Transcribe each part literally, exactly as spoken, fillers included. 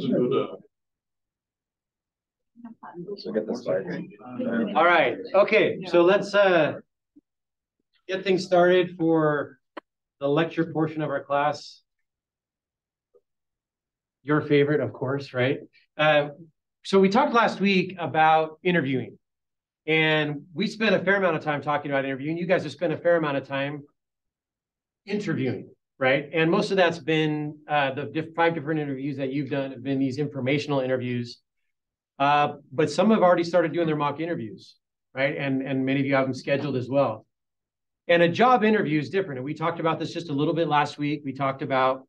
So get the slide. All right. Okay. So let's uh, get things started for the lecture portion of our class. Your favorite, of course, right? Uh, so we talked last week about interviewing, and we spent a fair amount of time talking about interviewing. You guys have spent a fair amount of time interviewing, right? And most of that's been uh, the diff five different interviews that you've done have been these informational interviews. Uh, but some have already started doing their mock interviews, right? And, and many of you have them scheduled as well. And a job interview is different. And we talked about this just a little bit last week. We talked about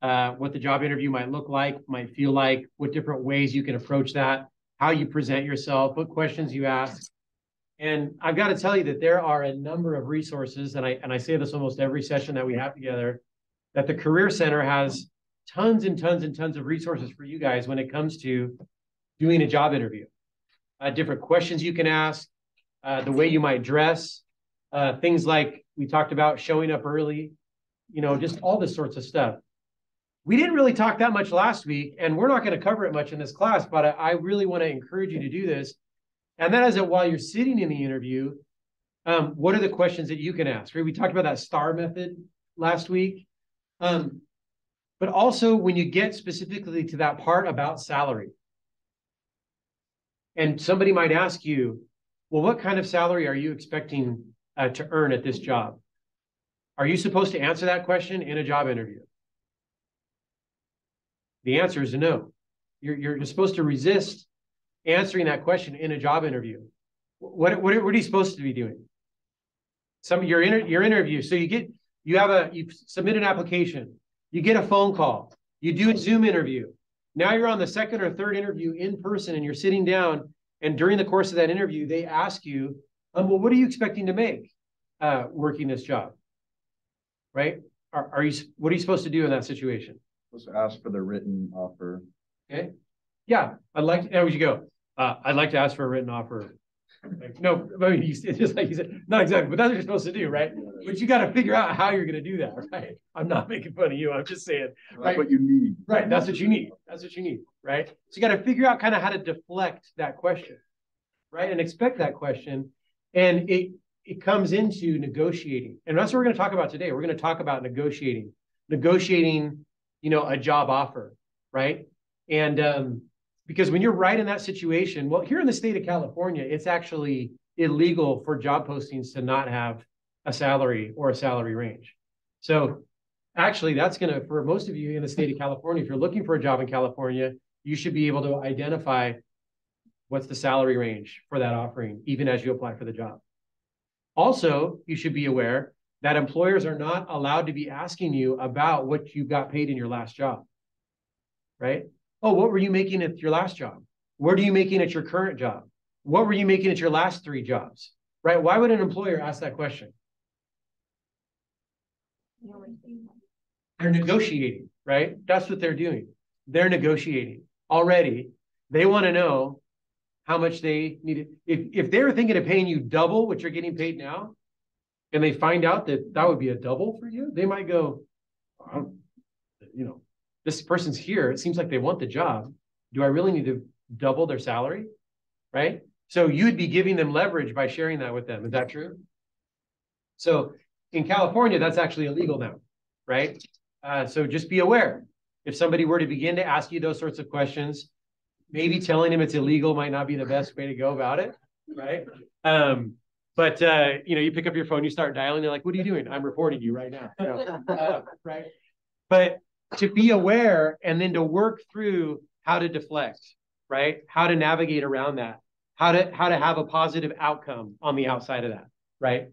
uh, what the job interview might look like, might feel like, what different ways you can approach that, how you present yourself, what questions you ask. And I've got to tell you that there are a number of resources, and I, and I say this almost every session that we have together, that the Career Center has tons and tons and tons of resources for you guys when it comes to doing a job interview, uh, different questions you can ask, uh, the way you might dress, uh, things like we talked about showing up early, you know, just all this sorts of stuff. We didn't really talk that much last week, and we're not going to cover it much in this class, but I, I really want to encourage you to do this. And that is that while you're sitting in the interview, um, what are the questions that you can ask? Right? We talked about that STAR method last week. Um, but also when you get specifically to that part about salary, and somebody might ask you, well, what kind of salary are you expecting uh, to earn at this job? Are you supposed to answer that question in a job interview? The answer is no. You're, you're supposed to resist answering that question in a job interview. What, what, what are you supposed to be doing? Some your, inter, your interview. So you get, you have a, you submit an application, you get a phone call, you do a Zoom interview. Now you're on the second or third interview in person and you're sitting down, and during the course of that interview, they ask you, um, well, what are you expecting to make uh, working this job, right? Are, are you, what are you supposed to do in that situation? Supposed to ask for the written offer. Okay. Yeah, I'd like, there you go. Uh, I'd like to ask for a written offer. Like, no, I mean, it's just like you said, not exactly, but that's what you're supposed to do, right? But you got to figure out how you're going to do that, right? I'm not making fun of you. I'm just saying. Right? That's what you need. Right. That's what you need. That's what you need, right? So you got to figure out kind of how to deflect that question, right? And expect that question. And it, it comes into negotiating. And that's what we're going to talk about today. We're going to talk about negotiating, negotiating, you know, a job offer, right? And, um, because when you're right in that situation, well, here in the state of California, it's actually illegal for job postings to not have a salary or a salary range. So actually, that's going to, for most of you in the state of California, if you're looking for a job in California, you should be able to identify what's the salary range for that offering, even as you apply for the job. Also, you should be aware that employers are not allowed to be asking you about what you got paid in your last job, right? Oh, what were you making at your last job? What are you making at your current job? What were you making at your last three jobs? Right? Why would an employer ask that question? They're negotiating, right? That's what they're doing. They're negotiating already. They want to know how much they needed. If, if they were thinking of paying you double what you're getting paid now, and they find out that that would be a double for you, they might go, oh, you know, this person's here, it seems like they want the job. Do I really need to double their salary, right? So you'd be giving them leverage by sharing that with them. Is that true? So in California, that's actually illegal now, right? Uh, so just be aware. If somebody were to begin to ask you those sorts of questions, maybe telling them it's illegal might not be the best way to go about it, right? Um, but uh, you know, you pick up your phone, you start dialing, they're like, what are you doing? I'm reporting you right now, you know, uh, right? But to be aware and then to work through how to deflect, right? How to navigate around that, how to, how to have a positive outcome on the outside of that, right?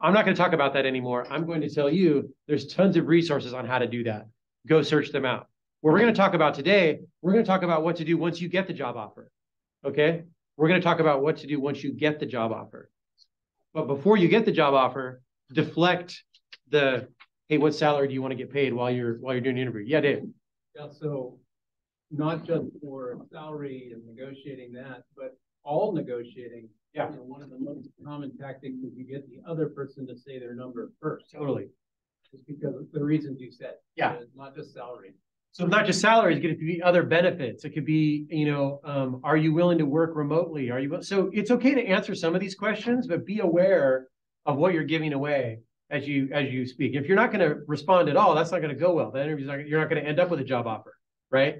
I'm not going to talk about that anymore. I'm going to tell you there's tons of resources on how to do that. Go search them out. What we're going to talk about today, we're going to talk about what to do once you get the job offer, okay? We're going to talk about what to do once you get the job offer. But before you get the job offer, deflect the, hey, what salary do you want to get paid while you're while you're doing an interview? Yeah, Dave. Yeah, so not just for salary and negotiating that, but all negotiating. Yeah. You know, one of the most common tactics is you get the other person to say their number first. Totally. Just because of the reasons you said. Yeah. You know, it's not just salary. So not just salaries, it could be other benefits. It could be, you know, um, are you willing to work remotely? Are you so it's okay to answer some of these questions, but be aware of what you're giving away as you as you speak. If you're not going to respond at all, that's not going to go well. The interview's not, you're not going to end up with a job offer, right?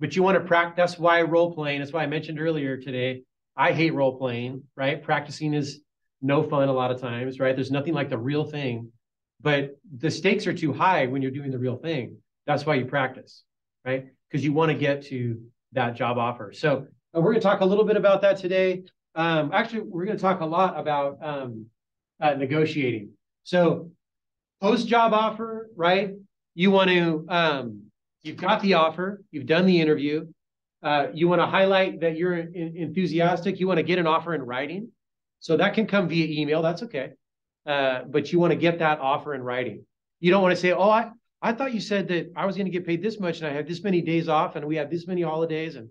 But you want to practice. That's why role playing. That's why I mentioned earlier today. I hate role playing, right? Practicing is no fun a lot of times, right? There's nothing like the real thing, but the stakes are too high when you're doing the real thing. That's why you practice, right? Because you want to get to that job offer. So uh, we're going to talk a little bit about that today. Um, actually, we're going to talk a lot about um, uh, negotiating. So post-job offer, right? You want to, um, you've got the offer, you've done the interview. Uh, you want to highlight that you're in enthusiastic. You want to get an offer in writing. So that can come via email, that's okay. Uh, but you want to get that offer in writing. You don't want to say, oh, I, I thought you said that I was going to get paid this much and I have this many days off and we have this many holidays, and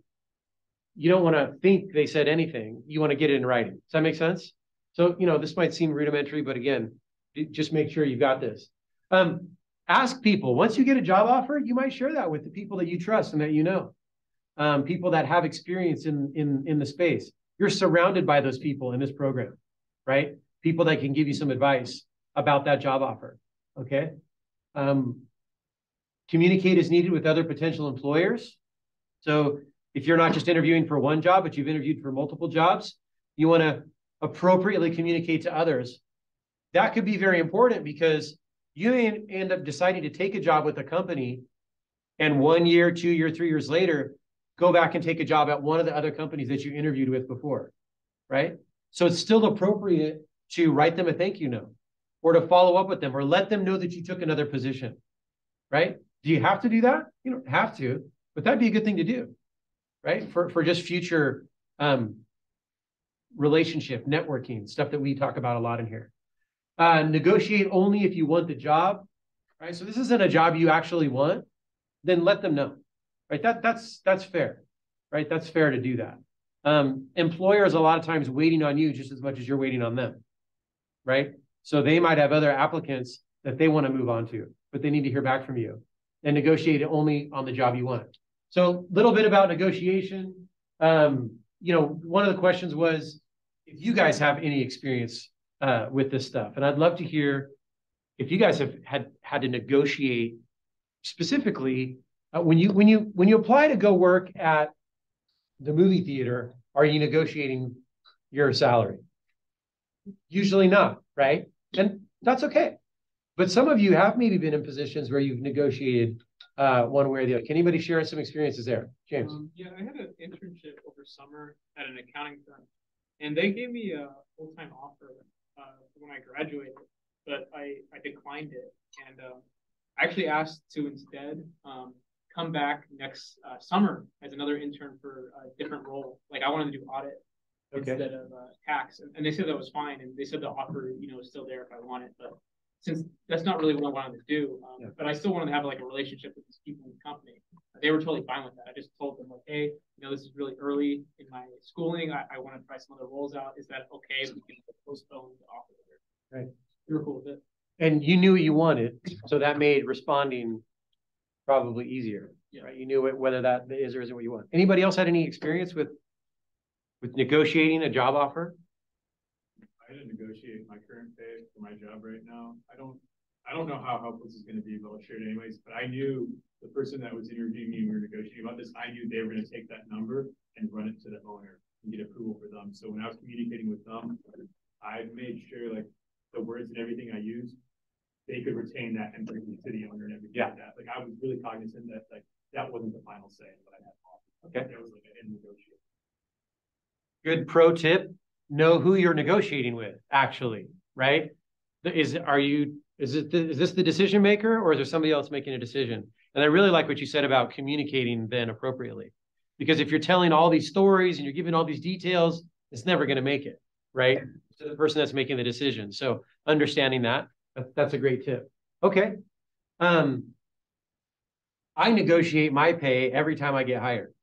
you don't want to think they said anything. You want to get it in writing. Does that make sense? So, you know, this might seem rudimentary, but again, just make sure you got this. Um, ask people. Once you get a job offer, you might share that with the people that you trust and that you know, um, people that have experience in, in, in the space. You're surrounded by those people in this program, right? People that can give you some advice about that job offer, okay? Um, Communicate as needed with other potential employers. So if you're not just interviewing for one job, but you've interviewed for multiple jobs, you want to appropriately communicate to others. That could be very important because you may end up deciding to take a job with a company and one year, two year, three years later, go back and take a job at one of the other companies that you interviewed with before, right? So it's still appropriate to write them a thank you note or to follow up with them or let them know that you took another position, right? Do you have to do that? You don't have to, but that'd be a good thing to do, right? For, for just future um, relationship, networking, stuff that we talk about a lot in here. Uh, negotiate only if you want the job, right? So this isn't a job you actually want, then let them know, right? That, that's, that's fair, right? That's fair to do that. Um, employers a lot of times waiting on you just as much as you're waiting on them, right? So they might have other applicants that they want to move on to, but they need to hear back from you. And negotiate only on the job you want. So a little bit about negotiation. Um, you know, one of the questions was if you guys have any experience uh, with this stuff. And I'd love to hear if you guys have had, had to negotiate specifically uh, when you when you when you apply to go work at the movie theater, are you negotiating your salary? Usually not, right? And that's okay. But some of you have maybe been in positions where you've negotiated uh, one way or the other. Can anybody share some experiences there? James? Um, yeah, I had an internship over summer at an accounting firm, and they gave me a full-time offer uh, when I graduated, but I, I declined it. And um, I actually asked to instead um, come back next uh, summer as another intern for a different role. Like I wanted to do audit okay. instead of uh, tax. And, and they said that was fine. And they said the offer, you know, was still there if I wanted it, but since that's not really what I wanted to do, um, yeah. but I still wanted to have like a relationship with these people in the company. They were totally fine with that. I just told them like, hey, you know, this is really early in my schooling. I, I want to try some other roles out. Is that okay if we can postpone the offer later? Right. You were cool with it. And you knew what you wanted, so that made responding probably easier. Yeah. Right? You knew it, whether that is or isn't what you want. Anybody else had any experience with with negotiating a job offer? I had to negotiate my current pay for my job right now. I don't, I don't know how helpful this is going to be, but I'll share it anyways. But I knew the person that was interviewing me and we were negotiating about this. I knew they were going to take that number and run it to the owner and get approval for them. So when I was communicating with them, I made sure like the words and everything I used, they could retain that and bring it to the owner and everything yeah. like that. Like I was really cognizant that like that wasn't the final say, but I had offered. Okay, there was like an negotiation. Good pro tip. Know who you're negotiating with, actually, right? Is are you is it the, is this the decision maker, or is there somebody else making a decision? And I really like what you said about communicating then appropriately, because if you're telling all these stories and you're giving all these details, it's never going to make it right to the person that's making the decision. So understanding that, that's a great tip. Okay, um, I negotiate my pay every time I get hired,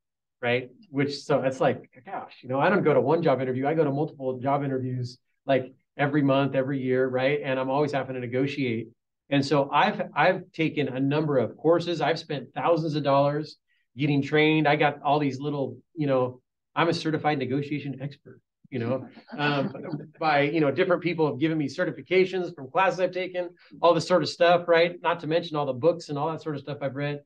right? Which, so it's like, gosh, you know, I don't go to one job interview. I go to multiple job interviews like every month, every year, right? And I'm always having to negotiate And so I've I've taken a number of courses. I've spent thousands of dollars getting trained. I got all these little, you know, I'm a certified negotiation expert, you know, um, by, you know, different people have given me certifications from classes I've taken, all this sort of stuff, right? Not to mention all the books and all that sort of stuff I've read.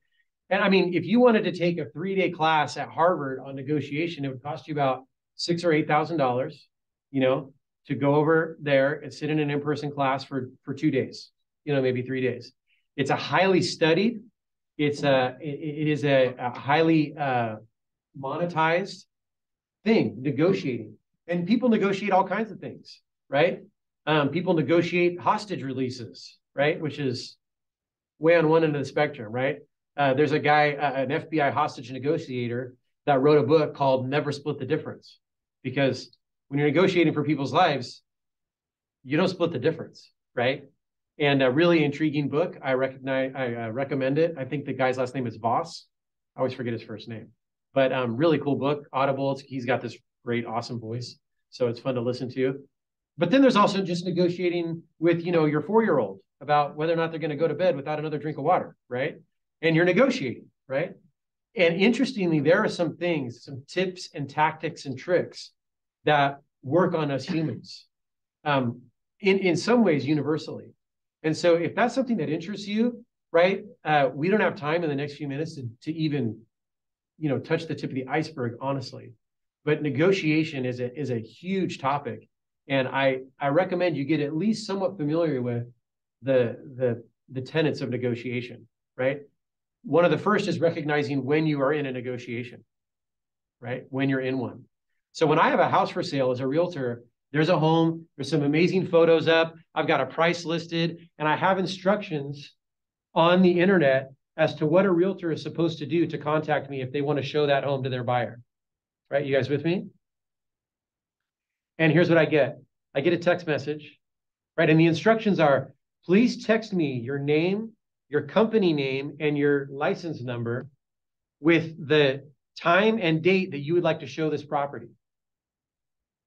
And I mean, if you wanted to take a three-day class at Harvard on negotiation, it would cost you about six or eight thousand dollars, you know, to go over there and sit in an in-person class for, for two days. You know, maybe three days. It's a highly studied, it's a, it, it is a, a highly uh, monetized thing, negotiating. And people negotiate all kinds of things, right? Um, people negotiate hostage releases, right? Which is way on one end of the spectrum, right? Uh, there's a guy, uh, an F B I hostage negotiator that wrote a book called Never Split the Difference. Because when you're negotiating for people's lives, you don't split the difference, right? And a really intriguing book. I recognize. I uh, recommend it. I think the guy's last name is Voss. I always forget his first name. But um, really cool book. Audible. It's, he's got this great, awesome voice, so it's fun to listen to. But then there's also just negotiating with, you know, your four-year-old about whether or not they're going to go to bed without another drink of water, right? And you're negotiating, right? And interestingly, there are some things, some tips and tactics and tricks that work on us humans, um, in in some ways universally. And so if that's something that interests you, right, uh, we don't have time in the next few minutes to, to even, you know, touch the tip of the iceberg, honestly. But negotiation is a, is a huge topic. And I, I recommend you get at least somewhat familiar with the, the, the tenets of negotiation, right? One of the first is recognizing when you are in a negotiation, right? When you're in one. So when I have a house for sale as a realtor, there's a home, there's some amazing photos up, I've got a price listed, and I have instructions on the internet as to what a realtor is supposed to do to contact me if they want to show that home to their buyer. Right, you guys with me? And here's what I get. I get a text message, right? And the instructions are, please text me your name, your company name, and your license number with the time and date that you would like to show this property,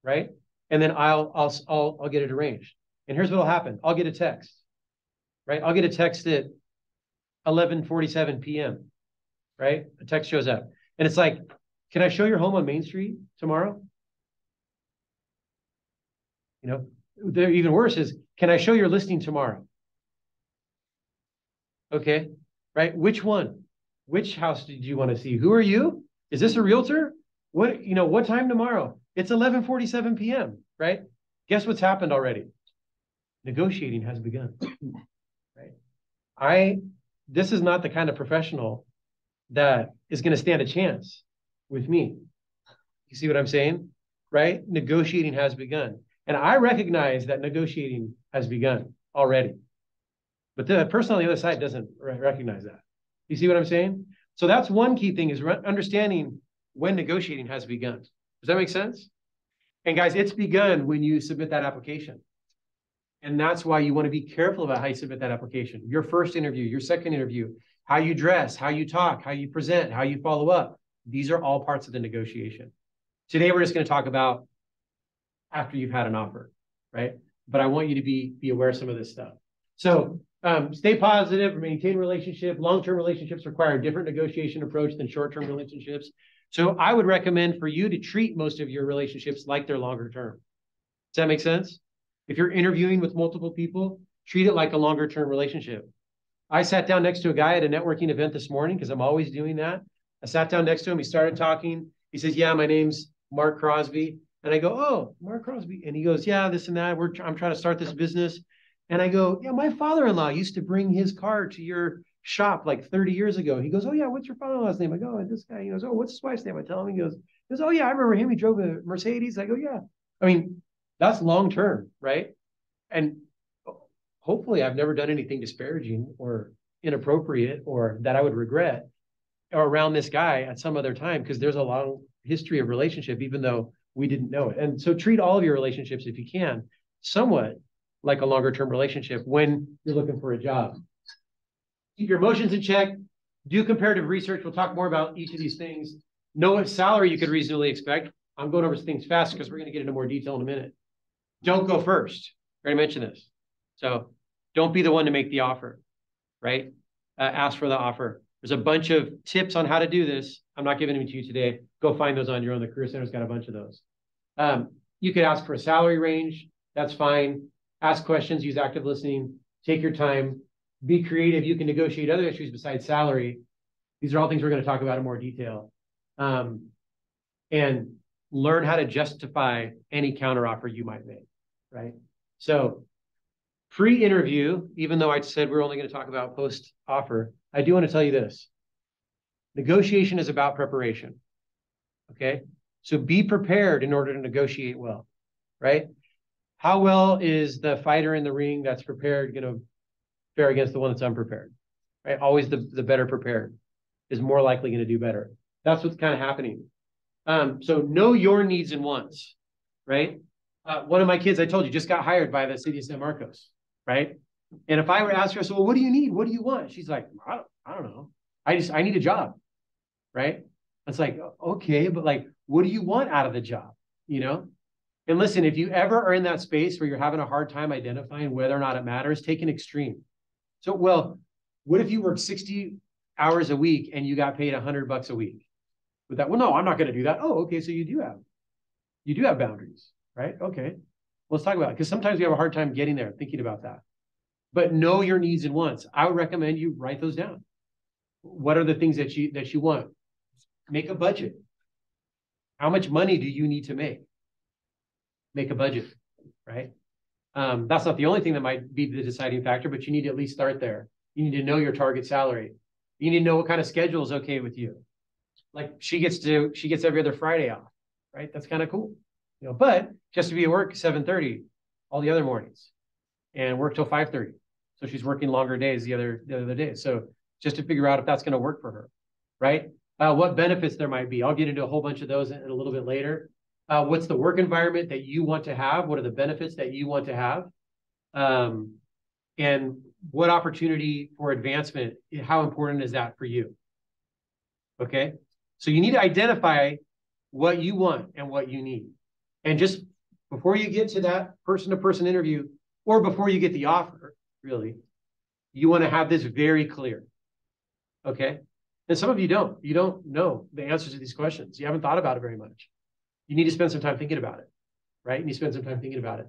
right? And then I'll, I'll, I'll, I'll get it arranged. And here's what will happen. I'll get a text, right? I'll get a text at eleven forty-seven p m, right? A text shows up. And it's like, can I show your home on Main Street tomorrow? You know, they're even worse is, can I show your listing tomorrow? Okay, right? Which one? Which house did you want to see? Who are you? Is this a realtor? What, you know, what time tomorrow? It's eleven forty-seven p m, right? Guess what's happened already? Negotiating has begun, right? I, this is not the kind of professional that is going to stand a chance with me. You see what I'm saying, right? Negotiating has begun. And I recognize that negotiating has begun already. But the person on the other side doesn't recognize that. You see what I'm saying? So that's one key thing, is understanding when negotiating has begun. Does that make sense? And guys, it's begun when you submit that application. And that's why you want to be careful about how you submit that application. Your first interview, your second interview, how you dress, how you talk, how you present, how you follow up. These are all parts of the negotiation. Today, we're just going to talk about after you've had an offer, right? But I want you to be, be aware of some of this stuff. So um, stay positive, maintain relationship. Long-term relationships require a different negotiation approach than short-term relationships. So I would recommend for you to treat most of your relationships like they're longer term. Does that make sense? If you're interviewing with multiple people, treat it like a longer term relationship. I sat down next to a guy at a networking event this morning because I'm always doing that. I sat down next to him. He started talking. He says, yeah, my name's Mark Crosby. And I go, oh, Mark Crosby. And he goes, yeah, this and that. We're tr- I'm trying to start this business. And I go, yeah, my father-in-law used to bring his car to your shop like thirty years ago. He goes, oh yeah, what's your father-in-law's name? I go, and this guy, he goes, oh, what's his wife's name? I tell him, he goes, he goes, oh yeah, I remember him. He drove a Mercedes. I go, yeah. I mean, that's long-term, right? And hopefully I've never done anything disparaging or inappropriate or that I would regret or around this guy at some other time, because there's a long history of relationship, even though we didn't know it. And so treat all of your relationships, if you can, somewhat like a longer-term relationship when you're looking for a job. Keep your emotions in check. Do comparative research. We'll talk more about each of these things. Know what salary you could reasonably expect. I'm going over things fast because we're going to get into more detail in a minute. Don't go first. I already mentioned this. So Don't be the one to make the offer, right? Uh, ask for the offer. There's a bunch of tips on how to do this. I'm not giving them to you today. Go find those on your own. The Career Center's got a bunch of those. Um, you could ask for a salary range. That's fine. Ask questions, use active listening, take your time, be creative. You can negotiate other issues besides salary. These are all things we're going to talk about in more detail. Um, and learn how to justify any counteroffer you might make, right? So pre-interview, even though I said we're only going to talk about post-offer, I do want to tell you this. Negotiation is about preparation, okay? So be prepared in order to negotiate well, right? How well is the fighter in the ring that's prepared going to fare against the one that's unprepared, right? Always the, the better prepared is more likely going to do better. That's what's kind of happening. Um, so know your needs and wants, right? Uh, one of my kids, I told you, just got hired by the city of San Marcos, right? And if I were to ask her, so well, what do you need? What do you want? She's like, I don't, I don't know. I just, I need a job, right? It's like, okay, but like, what do you want out of the job, you know? And listen, if you ever are in that space where you're having a hard time identifying whether or not it matters, take an extreme. So, well, what if you worked sixty hours a week and you got paid a hundred bucks a week? With that, well, no, I'm not going to do that. Oh, okay, so you do have, you do have boundaries, right? Okay, let's talk about it, because sometimes we have a hard time getting there, thinking about that. But know your needs and wants. I would recommend you write those down. What are the things that you, that you want? Make a budget. How much money do you need to make? Make a budget, right? Um, that's not the only thing that might be the deciding factor, but you need to at least start there. You need to know your target salary. You need to know what kind of schedule is okay with you. Like she gets to, she gets every other Friday off, right? That's kind of cool, you know. But just to be at work seven thirty all the other mornings, and work till five thirty. So she's working longer days the other the other days. So just to figure out if that's going to work for her, right? Uh, what benefits there might be. I'll get into a whole bunch of those in, in a little bit later. Uh, what's the work environment that you want to have? What are the benefits that you want to have? Um, and what opportunity for advancement, how important is that for you? Okay, so you need to identify what you want and what you need. And just before you get to that person-to-person interview, or before you get the offer, really, you want to have this very clear, okay? And some of you don't. You don't know the answers to these questions. You haven't thought about it very much. You need to spend some time thinking about it, right? You need to spend some time thinking about it.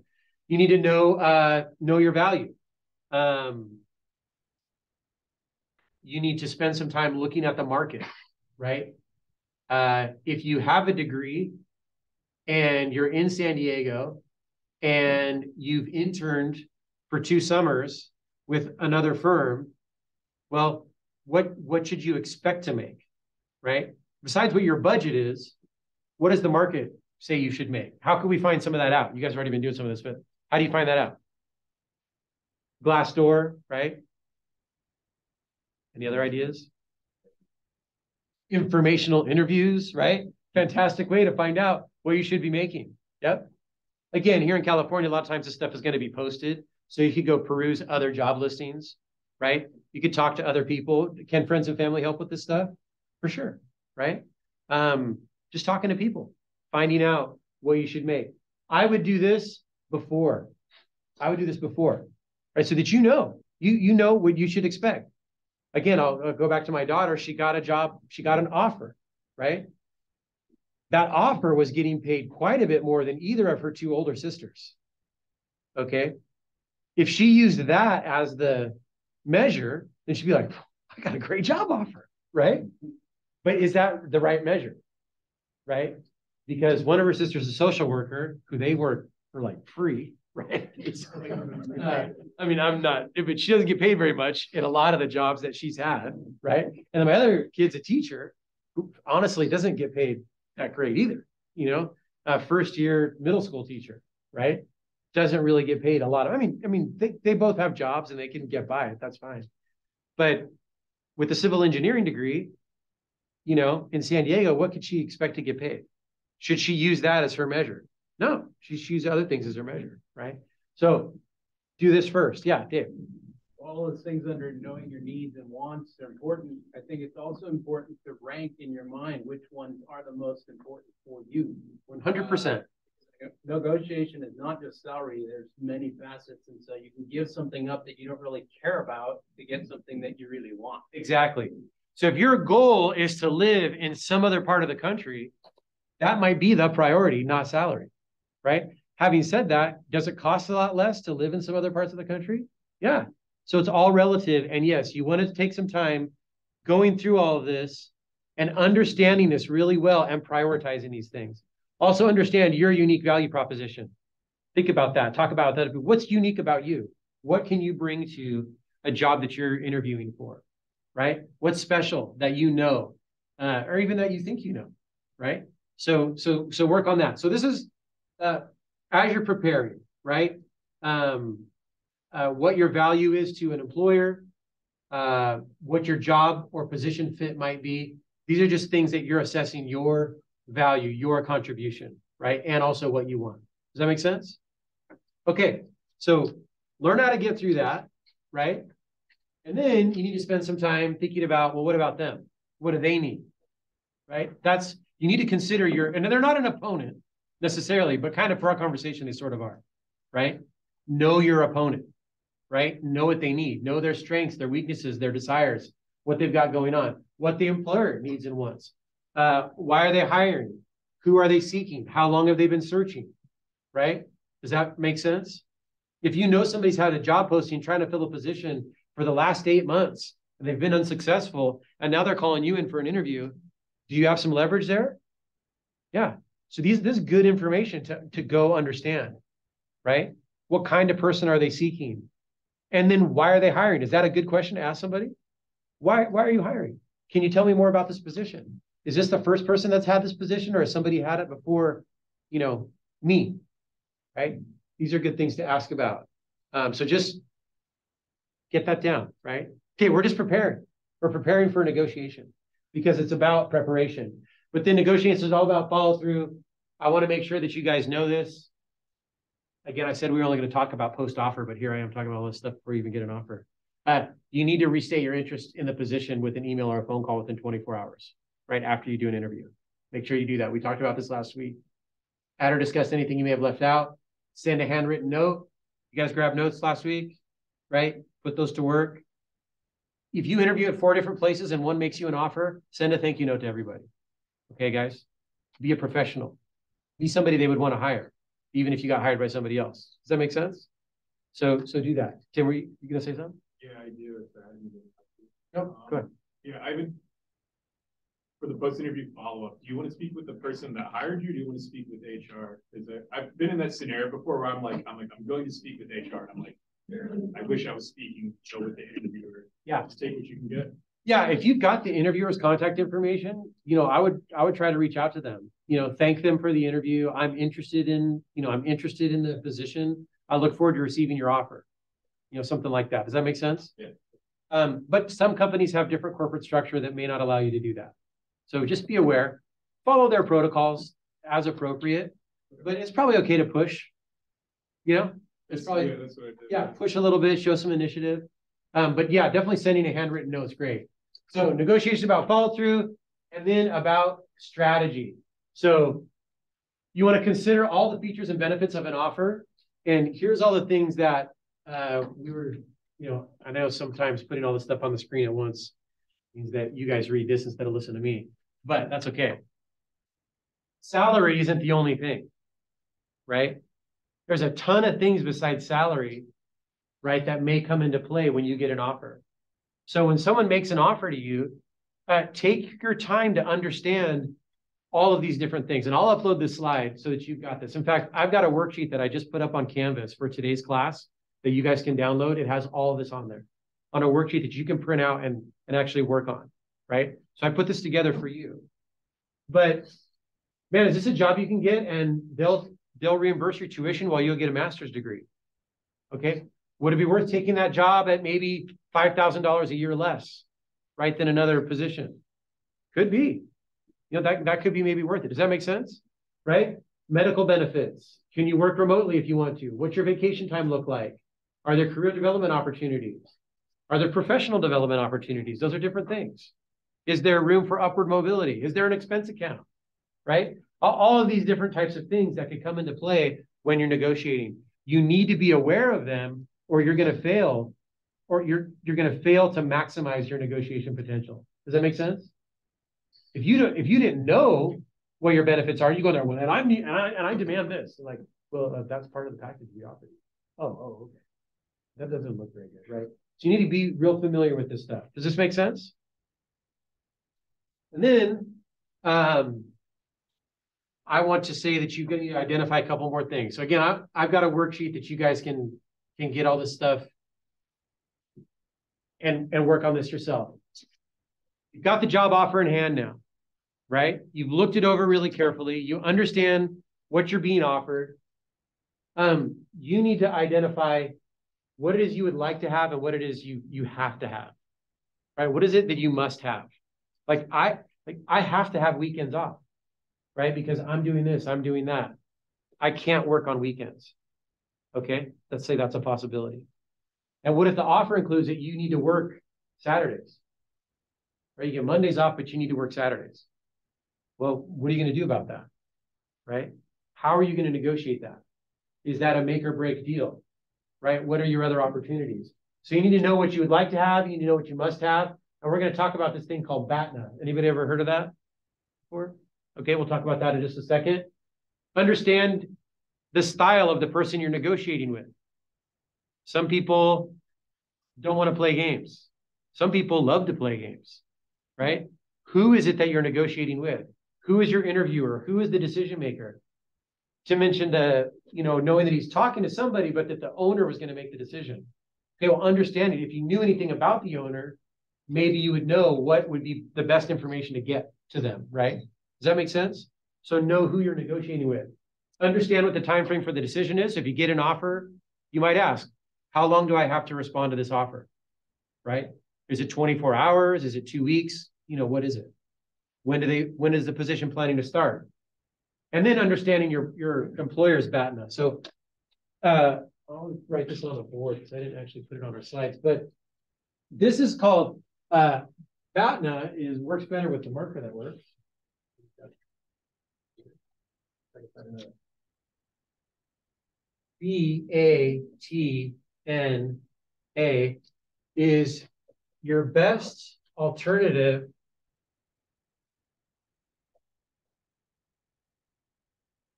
You need to know uh, know your value. Um, you need to spend some time looking at the market, right? Uh, if you have a degree and you're in San Diego and you've interned for two summers with another firm, well, what what should you expect to make, right? Besides what your budget is, what does the market say you should make? How can we find some of that out? You guys have already been doing some of this, but how do you find that out? Glassdoor, right? Any other ideas? Informational interviews, right? Fantastic way to find out what you should be making. Yep. Again, here in California, a lot of times this stuff is going to be posted. So you could go peruse other job listings, right? You could talk to other people. Can friends and family help with this stuff? For sure, right? Um, Just talking to people, finding out what you should make. I would do this before. I would do this before, right? So that you know, you, you know what you should expect. Again, I'll, I'll go back to my daughter. She got a job. She got an offer, right? That offer was getting paid quite a bit more than either of her two older sisters, okay? If she used that as the measure, then she'd be like, I got a great job offer, right? But is that the right measure? Right? Because one of her sisters is a social worker who they work for like free, right? uh, I mean, I'm not, but she doesn't get paid very much in a lot of the jobs that she's had, right? And then my other kid's a teacher who honestly doesn't get paid that great either, you know, uh, first year middle school teacher, right? Doesn't really get paid a lot of, I mean, I mean, they, they both have jobs and they can get by it, that's fine. But with a civil engineering degree, you know, in San Diego, what could she expect to get paid? Should she use that as her measure? No, she should use other things as her measure, right? So do this first. Yeah, Dave. All those things under knowing your needs and wants are important. I think it's also important to rank in your mind which ones are the most important for you. one hundred percent. Uh, negotiation is not just salary. There's many facets. And so you can give something up that you don't really care about to get something that you really want. Exactly. So if your goal is to live in some other part of the country, that might be the priority, not salary, right? Having said that, does it cost a lot less to live in some other parts of the country? Yeah. So it's all relative. And yes, you want to take some time going through all of this and understanding this really well and prioritizing these things. Also understand your unique value proposition. Think about that. Talk about that. What's unique about you? What can you bring to a job that you're interviewing for, right? What's special that you know, uh, or even that you think you know, right? So, so, so work on that. So this is uh, as you're preparing, right? Um, uh, what your value is to an employer, uh, what your job or position fit might be. These are just things that you're assessing your value, your contribution, right? And also what you want. Does that make sense? Okay, so learn how to get through that, right? And then you need to spend some time thinking about, well, what about them? What do they need, right? That's, you need to consider your, and they're not an opponent necessarily, but kind of for our conversation, they sort of are, right? Know your opponent, right? Know what they need, know their strengths, their weaknesses, their desires, what they've got going on, what the employer needs and wants. Uh, why are they hiring? Who are they seeking? How long have they been searching, right? Does that make sense? If you know somebody's had a job posting trying to fill a position for the last eight months and they've been unsuccessful and now they're calling you in for an interview, do you have some leverage there? Yeah. So these, this is good information to, to go understand, right? What kind of person are they seeking? And then why are they hiring? Is that a good question to ask somebody? Why, why are you hiring? Can you tell me more about this position? Is this the first person that's had this position, or has somebody had it before, you know, me, right? These are good things to ask about. Um, so just get that down, right? Okay, we're just preparing. We're preparing for a negotiation because it's about preparation. But then negotiation is all about follow through. I want to make sure that you guys know this. Again, I said we were only going to talk about post-offer, but here I am talking about all this stuff before you even get an offer. Uh, you need to restate your interest in the position with an email or a phone call within twenty-four hours. Right after you do an interview. Make sure you do that. We talked about this last week. Add or discuss anything you may have left out. Send a handwritten note. You guys grabbed notes last week, right? Put those to work. If you interview at four different places and one makes you an offer, send a thank you note to everybody. Okay, guys? Be a professional. Be somebody they would want to hire, even if you got hired by somebody else. Does that make sense? So so do that. Tim, were you, you going to say something? Yeah, I do. No, um, go ahead. Yeah, I've been... For the post-interview follow-up, do you want to speak with the person that hired you, or do you want to speak with H R? Because I've been in that scenario before where I'm like, I'm like, I'm going to speak with H R. And I'm like, I wish I was speaking so with the interviewer. Yeah, just take what you can get. Yeah, if you've got the interviewer's contact information, you know, I would I would try to reach out to them. You know, thank them for the interview. I'm interested in, you know, I'm interested in the position. I look forward to receiving your offer. You know, something like that. Does that make sense? Yeah. Um, but some companies have different corporate structure that may not allow you to do that. So just be aware, follow their protocols as appropriate, but it's probably okay to push, you know, it's probably, yeah, that's what I did. Yeah, push a little bit, show some initiative. Um, but yeah, definitely sending a handwritten note is great. So negotiation about follow through and then about strategy. So you want to consider all the features and benefits of an offer. And here's all the things that uh, we were, you know, I know sometimes putting all this stuff on the screen at once means that you guys read this instead of listen to me. But that's okay. Salary isn't the only thing, right? There's a ton of things besides salary, right, that may come into play when you get an offer. So when someone makes an offer to you, uh, take your time to understand all of these different things. And I'll upload this slide so that you've got this. In fact, I've got a worksheet that I just put up on Canvas for today's class that you guys can download. It has all of this on there, on a worksheet that you can print out and, and actually work on, right? So I put this together for you. But man, is this a job you can get? And they'll they'll reimburse your tuition while you'll get a master's degree, okay? Would it be worth taking that job at maybe five thousand dollars a year less, right, than another position? Could be. You know, that, that could be maybe worth it. Does that make sense, right? Medical benefits. Can you work remotely if you want to? What's your vacation time look like? Are there career development opportunities? Are there professional development opportunities? Those are different things. Is there room for upward mobility? Is there an expense account, right? All, all of these different types of things that could come into play when you're negotiating. You need to be aware of them, or you're going to fail, or you're you're going to fail to maximize your negotiation potential. Does that make sense? If you don't, if you didn't know what your benefits are, you go there. Well, and I need, and I and I demand this. And like, well, uh, that's part of the package we offer. Oh, oh, okay. That doesn't look very good, right? So you need to be real familiar with this stuff. Does this make sense? And then um, I want to say that you can identify a couple more things. So again, I, I've got a worksheet that you guys can can get all this stuff and and work on this yourself. You've got the job offer in hand now, right? You've looked it over really carefully. You understand what you're being offered. Um, you need to identify what it is you would like to have and what it is you you have to have, right? What is it that you must have? Like I like I have to have weekends off, right? Because I'm doing this, I'm doing that. I can't work on weekends, okay? Let's say that's a possibility. And what if the offer includes that you need to work Saturdays, right? You get Mondays off, but you need to work Saturdays. Well, what are you going to do about that, right? How are you going to negotiate that? Is that a make or break deal, right? What are your other opportunities? So you need to know what you would like to have. You need to know what you must have. And we're going to talk about this thing called BATNA. Anybody ever heard of that before? Okay, we'll talk about that in just a second. Understand the style of the person you're negotiating with. Some people don't want to play games. Some people love to play games, right? Who is it that you're negotiating with? Who is your interviewer? Who is the decision maker? Tim mentioned, uh, you know, knowing that he's talking to somebody, but that the owner was going to make the decision. Okay, well, understand it. If you knew anything about the owner, maybe you would know what would be the best information to get to them, right? Does that make sense? So know who you're negotiating with. Understand what the time frame for the decision is. If you get an offer, you might ask, how long do I have to respond to this offer, right? Is it twenty-four hours? Is it two weeks? You know, what is it? When do they? When is the position planning to start? And then understanding your, your employer's BATNA. So uh, I'll write this on the board because I didn't actually put it on our slides, but this is called uh, BATNA is works better with the marker that works. B A T N A is your best alternative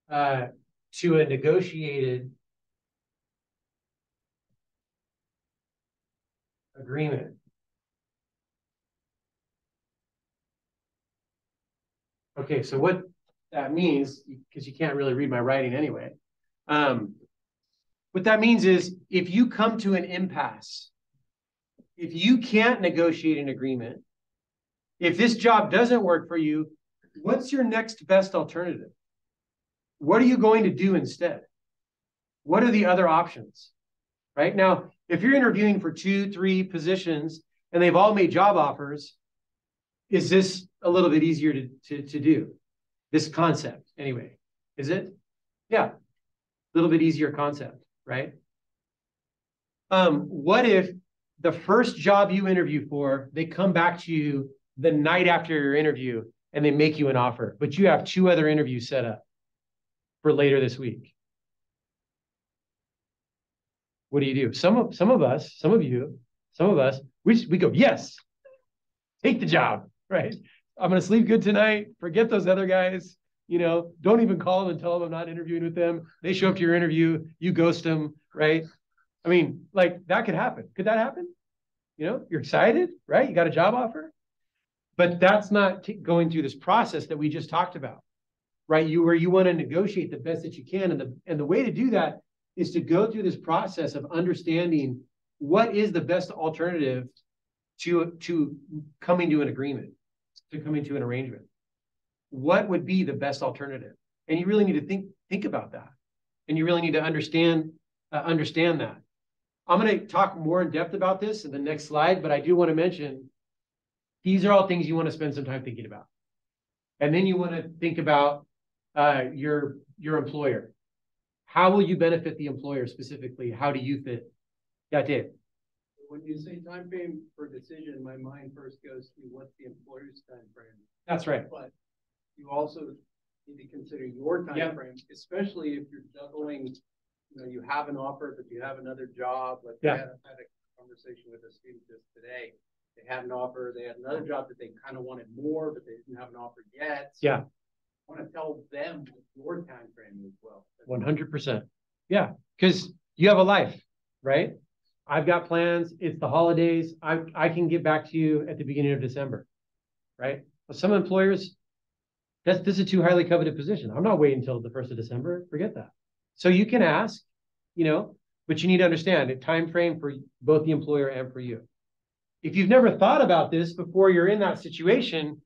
uh, to a negotiated agreement. Okay, so what that means, because you can't really read my writing anyway, um, what that means is if you come to an impasse, if you can't negotiate an agreement, if this job doesn't work for you, what's your next best alternative? What are you going to do instead? What are the other options? Right now, if you're interviewing for two, three positions and they've all made job offers, is this a little bit easier to, to, to do? This concept, anyway, is it? Yeah, a little bit easier concept, right? Um, what if the first job you interview for, they come back to you the night after your interview and they make you an offer, but you have two other interviews set up for later this week? What do you do? Some of, some of us, some of you, some of us, we, we go, yes, take the job, right? I'm going to sleep good tonight. Forget those other guys. You know, don't even call them and tell them I'm not interviewing with them. They show up to your interview. You ghost them, right? I mean, like that could happen. Could that happen? You know, you're excited, right? You got a job offer. But that's not going through this process that we just talked about, right? You where you want to negotiate the best that you can. And the, and the way to do that is to go through this process of understanding what is the best alternative to, to coming to an agreement. To coming to an arrangement. What would be the best alternative? And you really need to think think about that. And you really need to understand uh, understand that. I'm going to talk more in depth about this in the next slide, but I do want to mention these are all things you want to spend some time thinking about. And then you want to think about uh, your your employer. How will you benefit the employer specifically? How do you fit? Yeah, Dave. When you say time frame for decision, my mind first goes to what's the employer's time frame. That's right. But you also need to consider your time yep. frame, especially if you're juggling, you know, you have an offer, but you have another job. Like yeah. I had, had a conversation with a student just today. They had an offer. They had another job that they kind of wanted more, but they didn't have an offer yet. So yeah. I want to tell them your time frame as well. one hundred percent. Yeah. Because you have a life, right? I've got plans. It's the holidays. I, I can get back to you at the beginning of December, right? But some employers, that's, this is a too highly coveted position. I'm not waiting until the first of December. Forget that. So you can ask, you know, but you need to understand a time frame for both the employer and for you. If you've never thought about this before you're in that situation,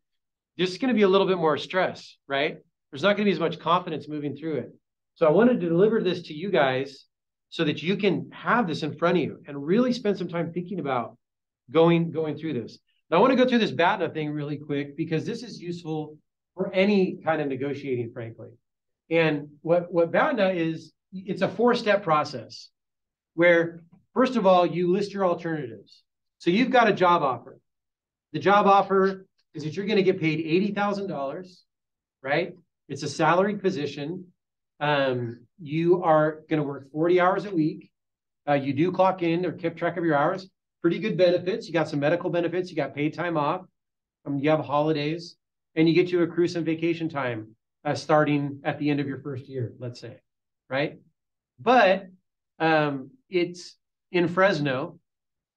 there's going to be a little bit more stress, right? There's not going to be as much confidence moving through it. So I wanted to deliver this to you guys so that you can have this in front of you and really spend some time thinking about going, going through this. Now, I want to go through this BATNA thing really quick because this is useful for any kind of negotiating, frankly. And what, what BATNA is, it's a four-step process where, first of all, you list your alternatives. So you've got a job offer. The job offer is that you're going to get paid eighty thousand dollars, right? It's a salaried position. Um, you are going to work forty hours a week. Uh, you do clock in or keep track of your hours. Pretty good benefits. You got some medical benefits. You got paid time off. Um, you have holidays. And you get to accrue some vacation time uh, starting at the end of your first year, let's say, right? But um, it's in Fresno,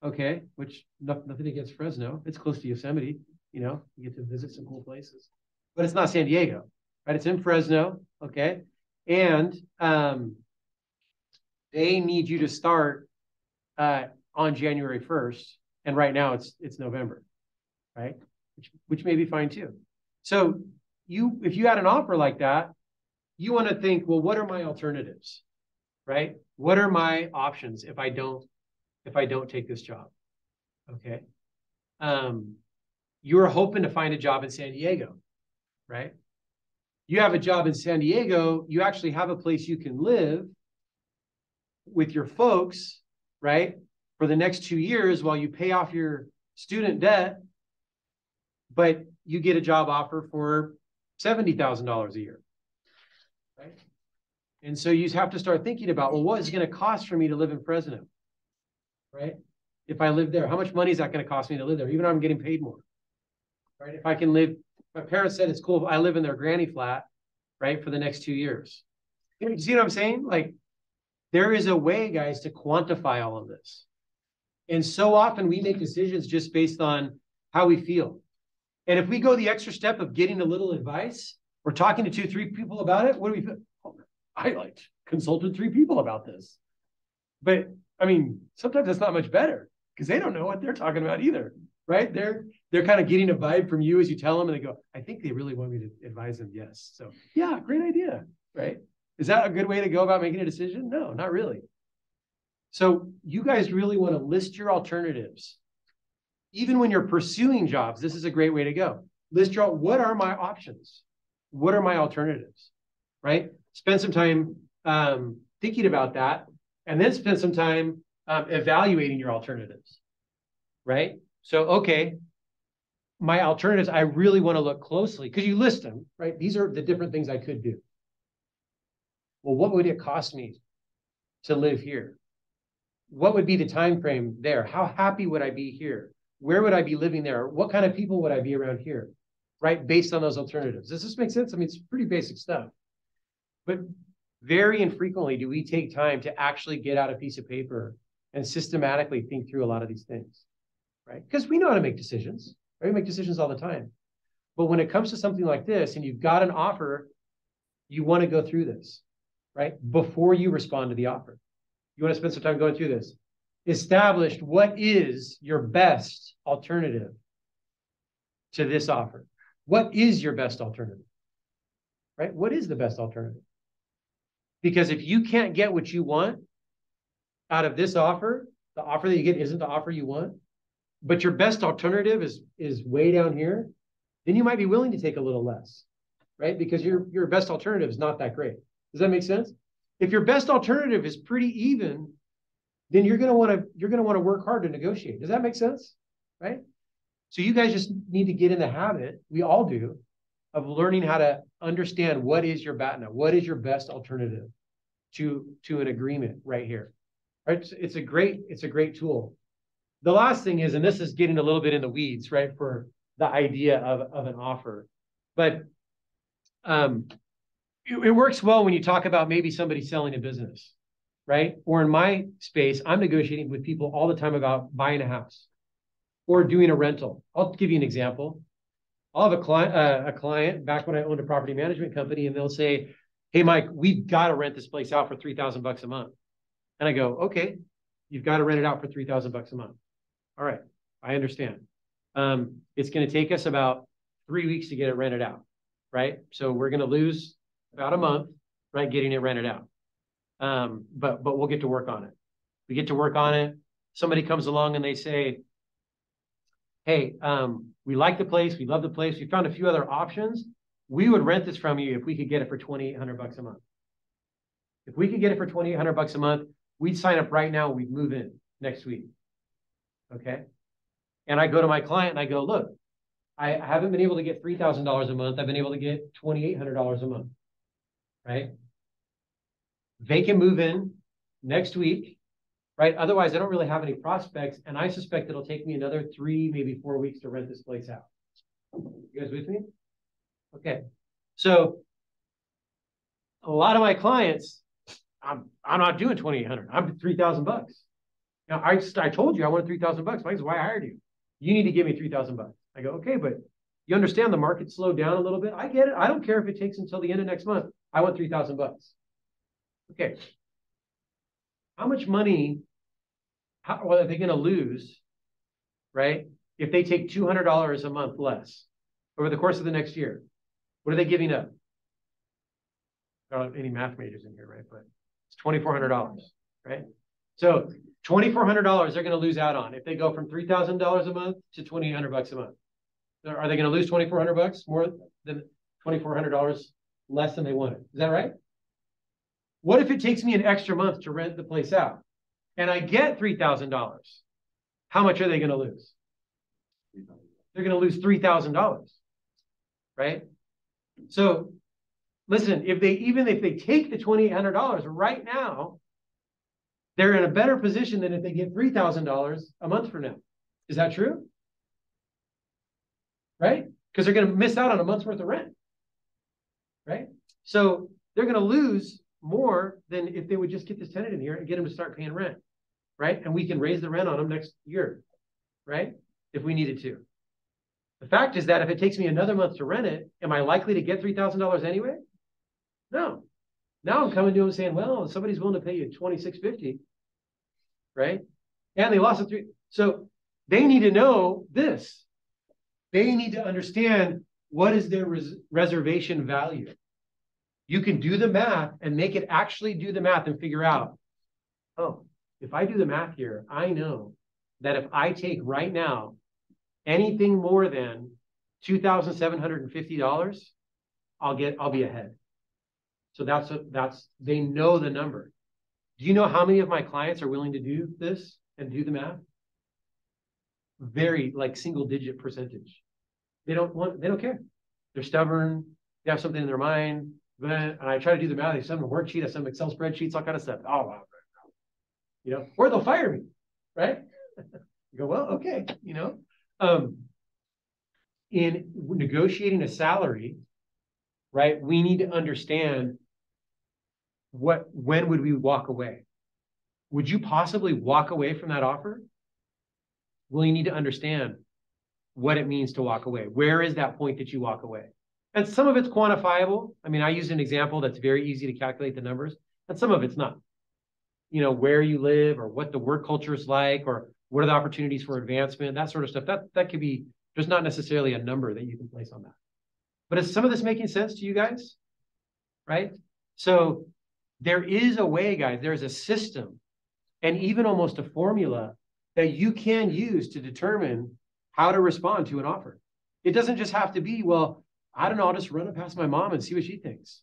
okay, which no, nothing against Fresno. It's close to Yosemite. You know, you get to visit some cool places, but it's not San Diego, right? It's in Fresno, okay? And um, they need you to start uh, on January first, and right now it's it's November, right? Which, which may be fine too. So you, if you had an offer like that, you want to think, well, what are my alternatives, right? What are my options if I don't if I don't take this job, okay? Um. You're hoping to find a job in San Diego, right? You have a job in San Diego. You actually have a place you can live with your folks, right? For the next two years while you pay off your student debt, but you get a job offer for seventy thousand dollars a year, right? And so you have to start thinking about, well, what is it going to cost for me to live in Fresno, right? If I live there, how much money is that going to cost me to live there? Even though I'm getting paid more. Right? If I can live, my parents said it's cool. I live in their granny flat, right, for the next two years. You see what I'm saying? Like, there is a way, guys, to quantify all of this. And so often we make decisions just based on how we feel. And if we go the extra step of getting a little advice or talking to two, three people about it, what do we feel? Oh, I like consulted three people about this. But I mean, sometimes that's not much better because they don't know what they're talking about either, right? They're They're kind of getting a vibe from you as you tell them, and they go, I think they really want me to advise them, yes. So, yeah, great idea, right? Is that a good way to go about making a decision? No, not really. So you guys really want to list your alternatives. Even when you're pursuing jobs, this is a great way to go. List your, what are my options? What are my alternatives, right? Spend some time um, thinking about that, and then spend some time um, evaluating your alternatives, right? So, okay. My alternatives, I really want to look closely because you list them, right? These are the different things I could do. Well, what would it cost me to live here? What would be the time frame there? How happy would I be here? Where would I be living there? What kind of people would I be around here, right? Based on those alternatives. Does this make sense? I mean, it's pretty basic stuff. But very infrequently do we take time to actually get out a piece of paper and systematically think through a lot of these things, right? Because we know how to make decisions. We make decisions all the time. But when it comes to something like this and you've got an offer, you want to go through this, right? Before you respond to the offer. You want to spend some time going through this. Establish what is your best alternative to this offer. What is your best alternative, right? What is the best alternative? Because if you can't get what you want out of this offer, the offer that you get isn't the offer you want, but your best alternative is, is way down here, then you might be willing to take a little less, right? Because your, your best alternative is not that great. Does that make sense? If your best alternative is pretty even, then you're going to want to, you're going to want to work hard to negotiate. Does that make sense? Right? So you guys just need to get in the habit, we all do, of learning how to understand what is your BATNA, what is your best alternative to, to an agreement right here. Right? It's, it's a great, it's a great tool. The last thing is, and this is getting a little bit in the weeds, right, for the idea of, of an offer, but um, it, it works well when you talk about maybe somebody selling a business, right? Or in my space, I'm negotiating with people all the time about buying a house or doing a rental. I'll give you an example. I'll have a client, uh, a client back when I owned a property management company, and they'll say, "Hey, Mike, we've got to rent this place out for three thousand bucks a month." And I go, "Okay, you've got to rent it out for three thousand bucks a month. All right, I understand. Um, it's going to take us about three weeks to get it rented out, right? So we're going to lose about a month, right, getting it rented out. Um, but but we'll get to work on it. We get to work on it. Somebody comes along and they say, "Hey, um, we like the place. We love the place. We found a few other options. We would rent this from you if we could get it for twenty-eight hundred bucks a month. If we could get it for twenty-eight hundred bucks a month, we'd sign up right now. We'd move in next week." Okay. And I go to my client and I go, "Look, I haven't been able to get three thousand dollars a month. I've been able to get twenty-eight hundred dollars a month, right? They can move in next week, right? Otherwise, I don't really have any prospects. And I suspect it'll take me another three, maybe four weeks to rent this place out." You guys with me? Okay. So a lot of my clients, I'm, I'm not doing twenty-eight hundred. I'm three thousand bucks. Now, I, just, I told you I wanted three thousand bucks. Mike, that's why I hired you. You need to give me three thousand bucks. I go, "Okay, but you understand the market slowed down a little bit. I get it. I don't care if it takes until the end of next month. I want three thousand bucks." Okay. How much money how, well, are they going to lose, right, if they take two hundred dollars a month less over the course of the next year? What are they giving up? There aren't any math majors in here, right? But it's twenty-four hundred dollars, right? So twenty-four hundred dollars they're going to lose out on if they go from three thousand dollars a month to twenty-eight hundred bucks a month. Are they going to lose twenty-four hundred bucks, more than twenty-four hundred dollars less than they wanted? Is that right? What if it takes me an extra month to rent the place out and I get three thousand dollars? How much are they going to lose? They're going to lose three thousand dollars, right? So listen, if they even if they take the twenty-eight hundred dollars right now, they're in a better position than if they get three thousand dollars a month from now. Is that true? Right? Because they're going to miss out on a month's worth of rent. Right? So they're going to lose more than if they would just get this tenant in here and get them to start paying rent. Right? And we can raise the rent on them next year. Right? If we needed to. The fact is that if it takes me another month to rent it, am I likely to get three thousand dollars anyway? No. Now I'm coming to them saying, "Well, somebody's willing to pay you twenty-six fifty, right? And they lost a three." So they need to know this. They need to understand what is their res reservation value. You can do the math and make it actually do the math and figure out, oh, if I do the math here, I know that if I take right now anything more than two thousand seven hundred fifty dollars, I'll get, I'll be ahead. So that's, a, that's, they know the number. Do you know how many of my clients are willing to do this and do the math? Very like single digit percentage. They don't want, they don't care. They're stubborn. They have something in their mind. And I try to do the math. They send them a worksheet. I send them Excel spreadsheets, all kind of stuff. Oh, wow. You know, or they'll fire me, right? You go, well, okay. You know, um, in negotiating a salary, right? We need to understand what, when would we walk away? Would you possibly walk away from that offer? Well, you need to understand what it means to walk away. Where is that point that you walk away? And some of it's quantifiable. I mean, I used an example that's very easy to calculate the numbers, and some of it's not. You know, where you live or what the work culture is like or what are the opportunities for advancement, that sort of stuff. That, that could be, there's not necessarily a number that you can place on that. But is some of this making sense to you guys? Right? So there is a way, guys. There's a system and even almost a formula that you can use to determine how to respond to an offer. It doesn't just have to be, well, I don't know, I'll just run it past my mom and see what she thinks.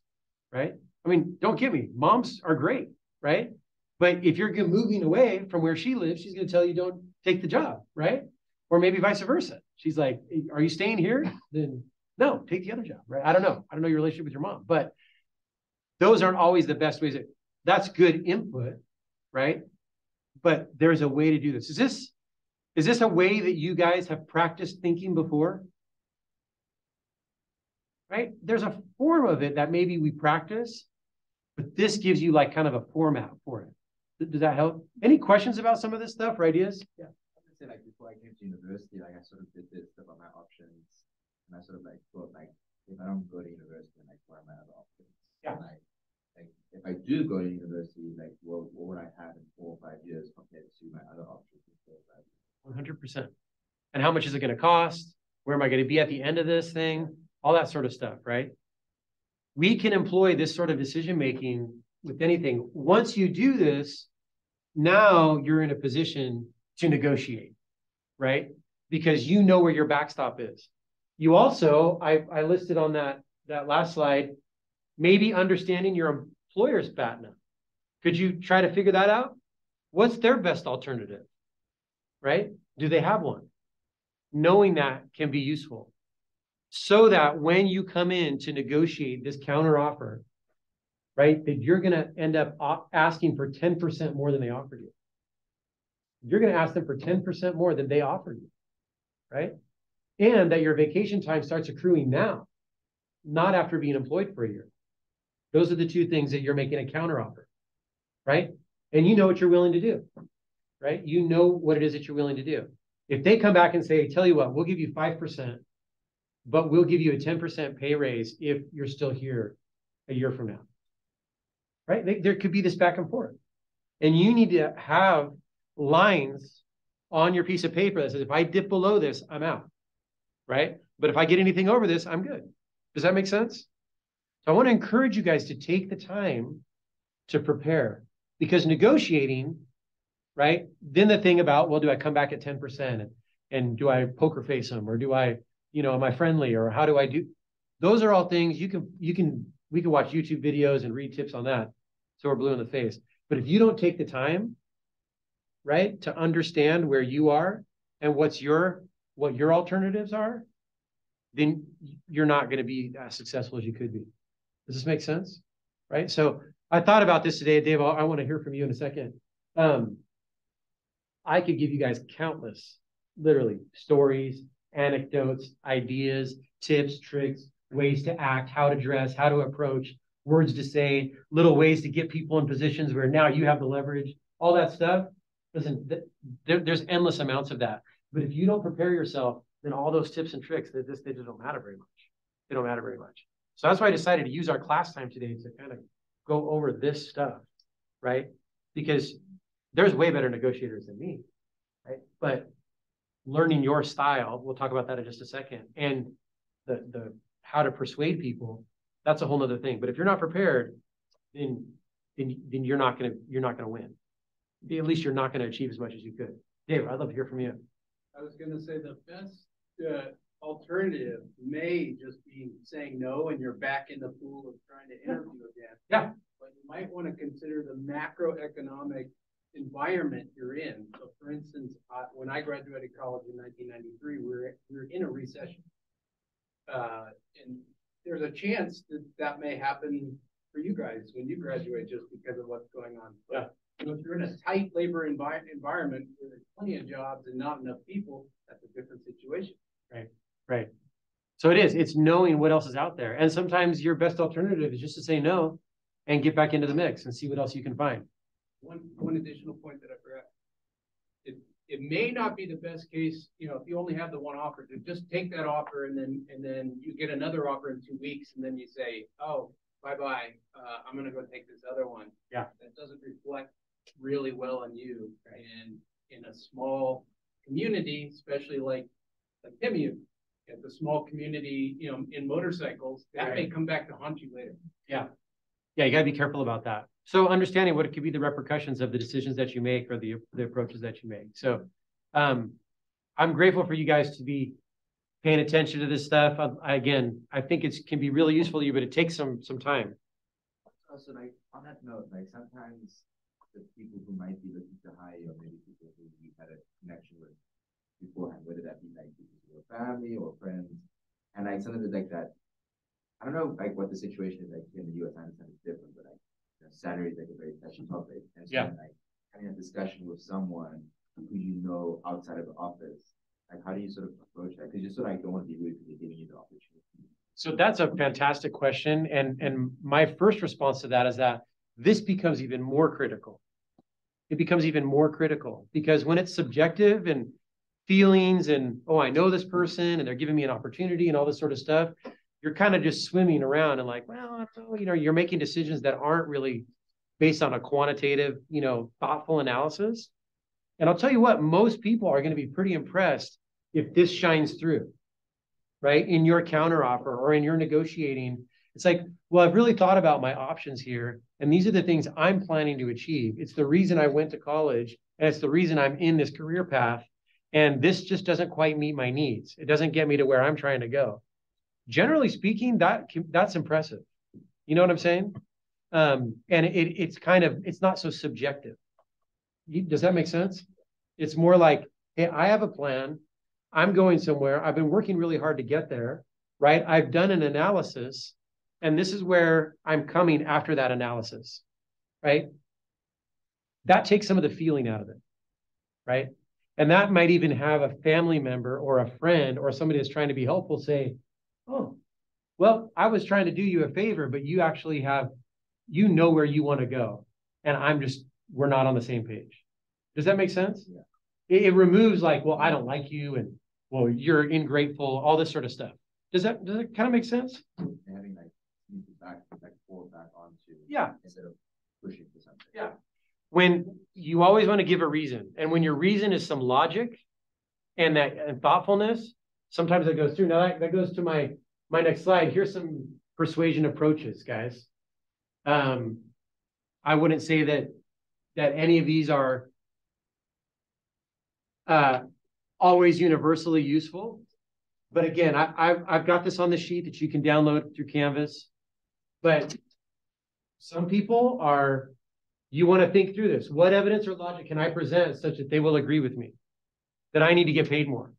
Right? I mean, don't get me. Moms are great. Right? But if you're moving away from where she lives, she's going to tell you don't take the job. Right? Or maybe vice versa. She's like, are you staying here? Then No, take the other job, right? I don't know. I don't know your relationship with your mom, but those aren't always the best ways. That, that's good input, right? But there's a way to do this. Is this, is this a way that you guys have practiced thinking before? Right? There's a form of it that maybe we practice, but this gives you like kind of a format for it. Does that help? Any questions about some of this stuff or ideas? Yeah. I would say like before I came to university, like I sort of did this about my options. And I sort of like thought like, if I don't go to university, like what are my other options? Yeah. Like, like if I do go to university, like what, what would I have in four or five years compared to my other options in four or five years? one hundred percent. And how much is it going to cost? Where am I going to be at the end of this thing? All that sort of stuff, right? We can employ this sort of decision-making with anything. Once you do this, now you're in a position to negotiate, right? Because you know where your backstop is. You also, I, I listed on that, that last slide, maybe understanding your employer's BATNA. Could you try to figure that out? What's their best alternative, right? Do they have one? Knowing that can be useful, so that when you come in to negotiate this counteroffer, right, that you're going to end up asking for ten percent more than they offered you. You're going to ask them for ten percent more than they offered you, right? And that your vacation time starts accruing now, not after being employed for a year. Those are the two things that you're making a counteroffer, right? And you know what you're willing to do, right? You know what it is that you're willing to do. If they come back and say, tell you what, we'll give you five percent, but we'll give you a ten percent pay raise if you're still here a year from now, right? They, there could be this back and forth. And you need to have lines on your piece of paper that says, if I dip below this, I'm out, right? But if I get anything over this, I'm good. Does that make sense? So I want to encourage you guys to take the time to prepare, because negotiating, right? Then the thing about, well, do I come back at ten percent and, and do I poker face them, or do I, you know, am I friendly, or how do I do? Those are all things you can, you can, we can watch YouTube videos and read tips on that, so we're blue in the face. But if you don't take the time, right, to understand where you are and what's your, what your alternatives are, then you're not going to be as successful as you could be. Does this make sense? Right? So I thought about this today, Dave. I want to hear from you in a second. Um, I could give you guys countless, literally, stories, anecdotes, ideas, tips, tricks, ways to act, how to dress, how to approach, words to say, little ways to get people in positions where now you have the leverage, all that stuff. Listen, th there, there's endless amounts of that. But if you don't prepare yourself, then all those tips and tricks, they just, they just don't matter very much. They don't matter very much. So that's why I decided to use our class time today to kind of go over this stuff, right? Because there's way better negotiators than me, right? But learning your style, we'll talk about that in just a second, and the the how to persuade people, that's a whole other thing. But if you're not prepared, then then, then you're not gonna you're not gonna win. At least you're not gonna achieve as much as you could. Dave, I'd love to hear from you. I was gonna say the best uh, alternative may just be saying no, and you're back in the pool of trying to interview again. Yeah. But you might want to consider the macroeconomic environment you're in. So for instance, uh, when I graduated college in nineteen ninety-three, we were, we were in a recession. Uh, and there's a chance that that may happen for you guys when you graduate, just because of what's going on. But you know, if you're in a tight labor envi environment where there's plenty of jobs and not enough people, that's a different situation. Right, right. So it is, it's knowing what else is out there. And sometimes your best alternative is just to say no and get back into the mix and see what else you can find. One, one additional point that I forgot. It, it may not be the best case, you know, if you only have the one offer, to just take that offer, and then and then you get another offer in two weeks, and then you say, oh, bye-bye, uh, I'm going to go take this other one. Yeah. That doesn't reflect really well on you. Right. And in a small community, especially like, like Tim, you, it's a small community, you know, in motorcycles, that right. may come back to haunt you later. Yeah. Yeah, you got to be careful about that. So understanding what it could be the repercussions of the decisions that you make, or the, the approaches that you make. So um, I'm grateful for you guys to be paying attention to this stuff. I, again, I think it can be really useful to you, but it takes some some time. Also, like on that note, like sometimes the people who might be looking to hire you, or maybe people who you had a connection with beforehand, whether that be like people who were family or friends, And like something that's like that, I don't know like what the situation is like in the U S I understand it's different, but like you know, Saturday is like a very touchy topic. And so yeah. like having a discussion with someone who you know outside of the office, like how do you sort of approach that? Because you sort of like don't want to be rude because they're giving you the opportunity. So that's a fantastic question. And and my first response to that is that this becomes even more critical. It becomes even more critical because when it's subjective and feelings and, oh, I know this person and they're giving me an opportunity and all this sort of stuff, you're kind of just swimming around and like, well, you know, you're making decisions that aren't really based on a quantitative, you know, thoughtful analysis. And I'll tell you what, most people are going to be pretty impressed if this shines through, right? In your counteroffer or in your negotiating, it's like, well, I've really thought about my options here. And these are the things I'm planning to achieve. It's the reason I went to college. And it's the reason I'm in this career path. And this just doesn't quite meet my needs. It doesn't get me to where I'm trying to go. Generally speaking, that that's impressive. You know what I'm saying? Um, and it it's kind of, it's not so subjective. Does that make sense? It's more like, hey, I have a plan. I'm going somewhere. I've been working really hard to get there, right? I've done an analysis, and this is where I'm coming after that analysis, right? That takes some of the feeling out of it, right? And that might even have a family member or a friend or somebody that's trying to be helpful say, oh, well, I was trying to do you a favor, but you actually have, you know where you want to go. And I'm just, we're not on the same page. Does that make sense? Yeah. It, it removes like, well, I don't like you. And well, you're ingrateful, all this sort of stuff. Does that, does it kind of make sense? Having like, back, like forward back onto yeah. instead of pushing for something. Yeah. When you always want to give a reason, and when your reason is some logic and that and thoughtfulness, sometimes that goes through. Now that, that goes to my my next slide. Here's some persuasion approaches, guys. Um, I wouldn't say that that any of these are uh, always universally useful, but again, I, I've I've got this on the sheet that you can download through Canvas. But some people are. You want to think through this. What evidence or logic can I present such that they will agree with me? That I need to get paid more,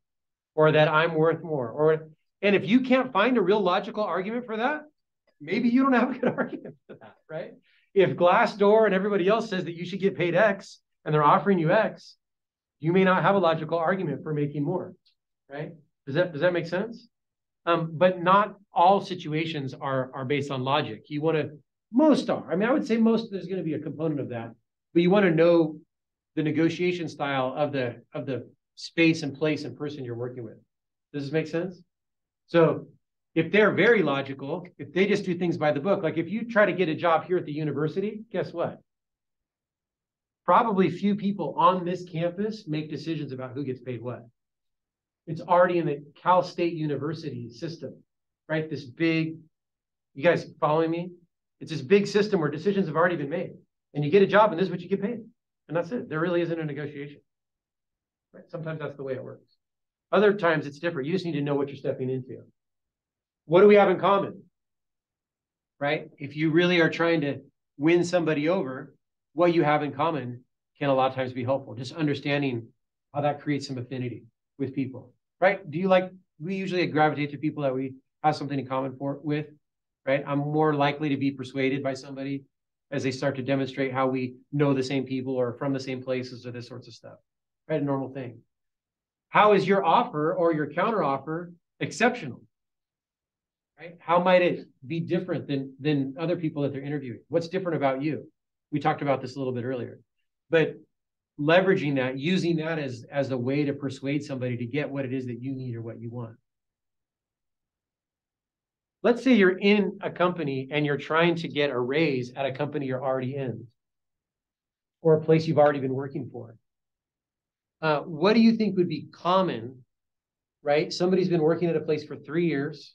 or that I'm worth more, or and if you can't find a real logical argument for that, maybe you don't have a good argument for that, right? If Glassdoor and everybody else says that you should get paid X and they're offering you X, you may not have a logical argument for making more, right? Does that does that make sense? Um, but not all situations are are based on logic. You want to Most are. I mean, I would say most, there's going to be a component of that, but you want to know the negotiation style of the of the space and place and person you're working with. Does this make sense? So if they're very logical, if they just do things by the book, like if you try to get a job here at the university, guess what? Probably few people on this campus make decisions about who gets paid what. It's already in the Cal State University system, right? This big, you guys following me? It's this big system where decisions have already been made. And you get a job and this is what you get paid. And that's it. There really isn't a negotiation. Right? Sometimes that's the way it works. Other times it's different. You just need to know what you're stepping into. What do we have in common? Right? If you really are trying to win somebody over, what you have in common can a lot of times be helpful. Just understanding how that creates some affinity with people. Right? Do you like, we usually gravitate to people that we have something in common for with. Right? I'm more likely to be persuaded by somebody as they start to demonstrate how we know the same people or from the same places or this sorts of stuff, right? A normal thing. How is your offer or your counteroffer exceptional, right? How might it be different than, than other people that they're interviewing? What's different about you? We talked about this a little bit earlier, but leveraging that, using that as, as a way to persuade somebody to get what it is that you need or what you want. Let's say you're in a company and you're trying to get a raise at a company you're already in or a place you've already been working for. Uh, what do you think would be common, right? Somebody's been working at a place for three years,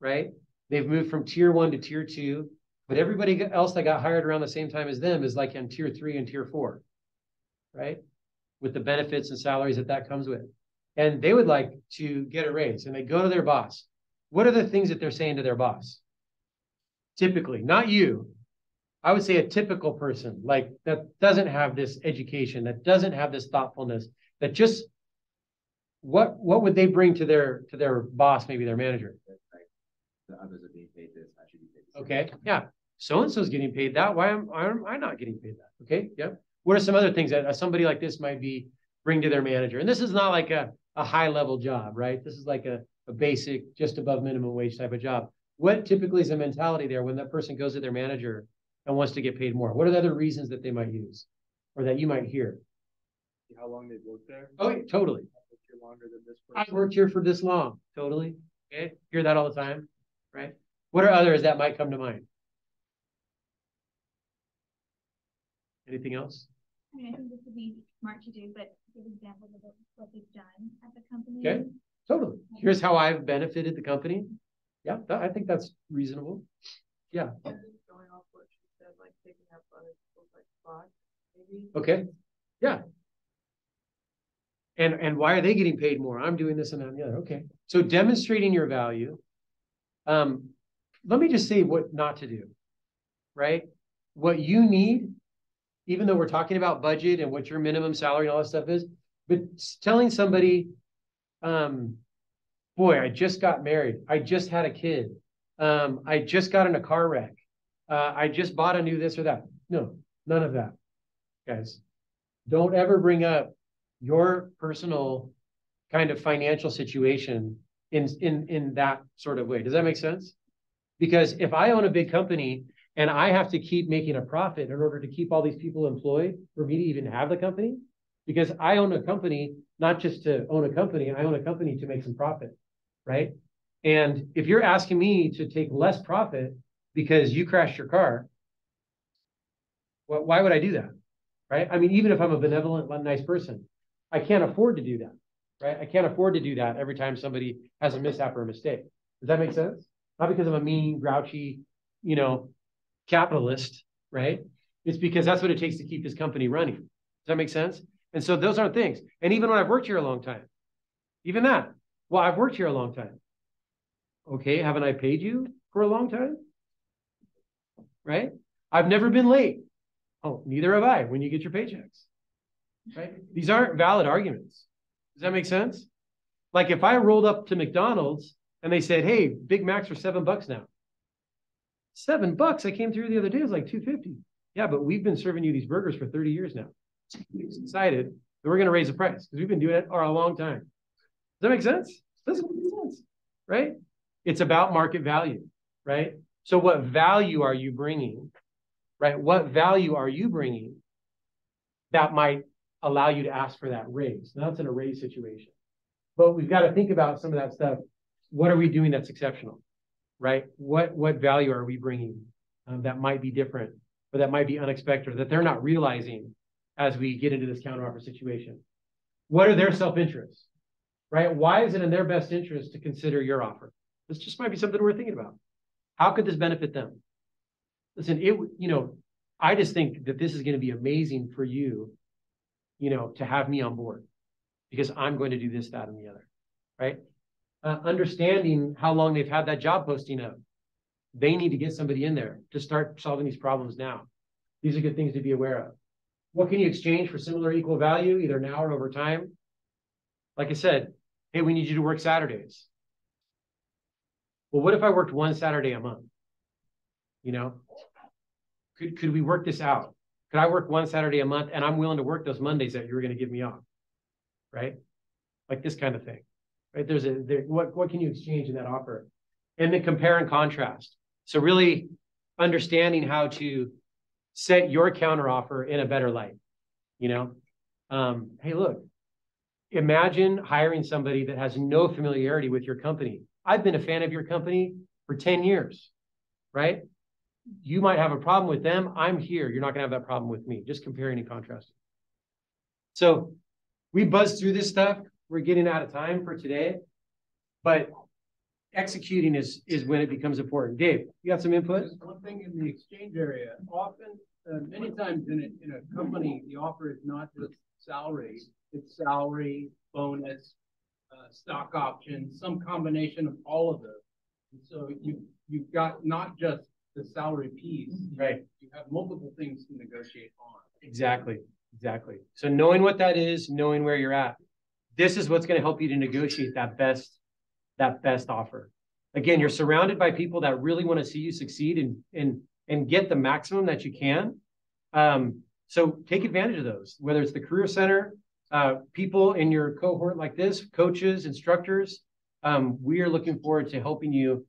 right? They've moved from tier one to tier two, but everybody else that got hired around the same time as them is like in tier three and tier four, right? With the benefits and salaries that that comes with. And they would like to get a raise and they go to their boss. What are the things that they're saying to their boss? Typically, not you. I would say a typical person like that doesn't have this education, that doesn't have this thoughtfulness, that just what what would they bring to their to their boss, maybe their manager? Like, the others are being paid this, I should be paid this. Okay, yeah. So and so's getting paid that. Why am, why am I not getting paid that? Okay, yeah. What are some other things that somebody like this might be bring to their manager? And this is not like a a high level job, right? This is like a a basic, just above minimum wage type of job. What typically is the mentality there when that person goes to their manager and wants to get paid more? What are the other reasons that they might use or that you might hear? How long they've worked there? Oh, yeah, totally. I've worked here, than this I've worked here for this long. Totally. Okay. Hear that all the time, right? What are others that might come to mind? Anything else? I mean, I think this would be smart to do, but give examples of what they've done at the company. Okay. Totally. Here's how I've benefited the company. Yeah, th I think that's reasonable. Yeah. Going off what she said, like picking up other people's like spots, maybe. Okay. Yeah. And and why are they getting paid more? I'm doing this and that and the other. Okay. So demonstrating your value. Um, let me just say what not to do, right? What you need, even though we're talking about budget and what your minimum salary and all that stuff is, but telling somebody, um, boy, I just got married. I just had a kid. Um, I just got in a car wreck. Uh, I just bought a new this or that. No, none of that, guys. Don't ever bring up your personal kind of financial situation in, in, in that sort of way. Does that make sense? Because if I own a big company and I have to keep making a profit in order to keep all these people employed for me to even have the company, because I own a company, not just to own a company, I own a company to make some profit, right? And if you're asking me to take less profit because you crashed your car, well, why would I do that, right? I mean, even if I'm a benevolent, nice person, I can't afford to do that, right? I can't afford to do that every time somebody has a mishap or a mistake. Does that make sense? Not because I'm a mean, grouchy, you know, capitalist, right? It's because that's what it takes to keep this company running. Does that make sense? And so those aren't things. And even when I've worked here a long time, even that, well, I've worked here a long time. Okay, haven't I paid you for a long time? Right? I've never been late. Oh, neither have I when you get your paychecks. Right? These aren't valid arguments. Does that make sense? Like if I rolled up to McDonald's and they said, hey, Big Macs are seven bucks now. Seven bucks? I came through the other day, it was like two fifty. Yeah, but we've been serving you these burgers for thirty years now. We've decided that we're going to raise the price because we've been doing it for a long time. Does that make sense? It doesn't make sense, right? It's about market value, right? So what value are you bringing, right? What value are you bringing that might allow you to ask for that raise? Now it's an array situation, but we've got to think about some of that stuff. What are we doing that's exceptional, right? What what value are we bringing um, that might be different or that might be unexpected or that they're not realizing as we get into this counteroffer situation? What are their self-interests, right? Why is it in their best interest to consider your offer? This just might be something we're thinking about. How could this benefit them? Listen, it you know, I just think that this is going to be amazing for you, you know, to have me on board because I'm going to do this, that, and the other, right? Uh, understanding how long they've had that job posting up. They need to get somebody in there to start solving these problems now. These are good things to be aware of. What can you exchange for similar equal value, either now or over time? Like I said, hey, we need you to work Saturdays. Well, what if I worked one Saturday a month? You know, could, could we work this out? Could I work one Saturday a month and I'm willing to work those Mondays that you were going to give me off, right? Like this kind of thing, right? There's a, there, what, what can you exchange in that offer? And then compare and contrast. So really understanding how to set your counteroffer in a better light, you know? Um, hey, look, imagine hiring somebody that has no familiarity with your company. I've been a fan of your company for ten years, right? You might have a problem with them. I'm here. You're not gonna have that problem with me. Just comparing and contrasting. So we buzzed through this stuff. We're getting out of time for today, but executing is is when it becomes important. Dave, you got some input? There's one thing in the exchange area. Often, uh, many times in a, in a company, the offer is not just salary. It's salary, bonus, uh, stock options, some combination of all of those. And so you, you've got not just the salary piece. Right. You have multiple things to negotiate on. Exactly. Exactly. So knowing what that is, knowing where you're at. This is what's going to help you to negotiate that best, that best offer. Again, you're surrounded by people that really want to see you succeed and, and, and get the maximum that you can. Um, so take advantage of those, whether it's the Career Center, uh, people in your cohort like this, coaches, instructors. Um, we are looking forward to helping you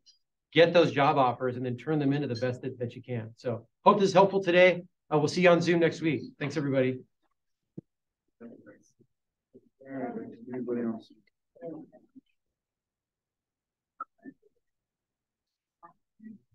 get those job offers and then turn them into the best that, that you can. So hope this is helpful today. Uh, we'll see you on Zoom next week. Thanks, everybody. Anybody else? Thank you.